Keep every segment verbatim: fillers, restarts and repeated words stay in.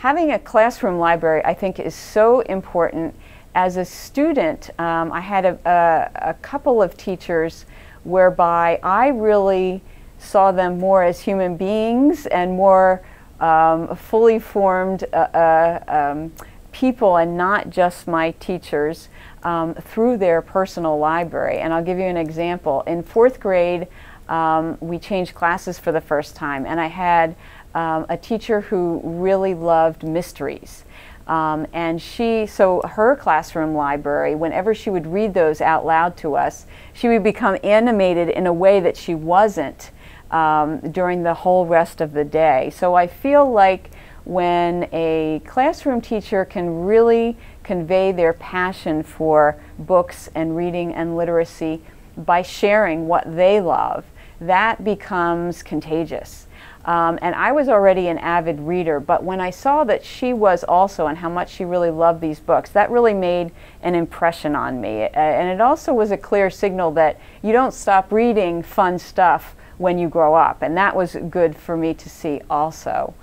Having a classroom library, I think, is so important. As a student, um, I had a, a, a couple of teachers whereby I really saw them more as human beings and more um, fully formed uh, uh, um, people, and not just my teachers, um, through their personal library. And I'll give you an example. In fourth grade, um, we changed classes for the first time, and I had um, a teacher who really loved mysteries. Um, and she, so her classroom library, whenever she would read those out loud to us, she would become animated in a way that she wasn't um, during the whole rest of the day. So I feel like when a classroom teacher can really convey their passion for books and reading and literacy by sharing what they love, that becomes contagious. Um, and I was already an avid reader, but when I saw that she was also and how much she really loved these books, that really made an impression on me. Uh, and it also was a clear signal that you don't stop reading fun stuff when you grow up, and that was good for me to see also.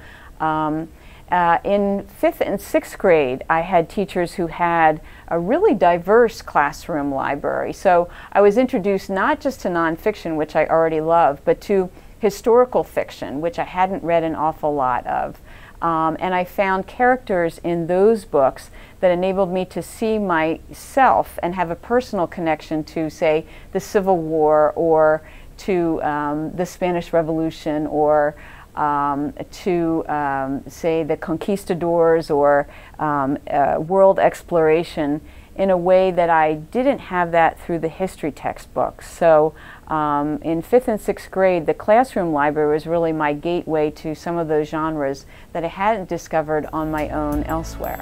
Um, uh, in fifth and sixth grade, I had teachers who had a really diverse classroom library. So I was introduced not just to nonfiction, which I already loved, but to historical fiction, which I hadn't read an awful lot of. Um, and I found characters in those books that enabled me to see myself and have a personal connection to, say, the Civil War, or to um, the Spanish Revolution, or um, to, um, say, the conquistadors, or um, uh, world exploration, in a way that I didn't have that through the history textbooks. So um, in fifth and sixth grade, the classroom library was really my gateway to some of those genres that I hadn't discovered on my own elsewhere.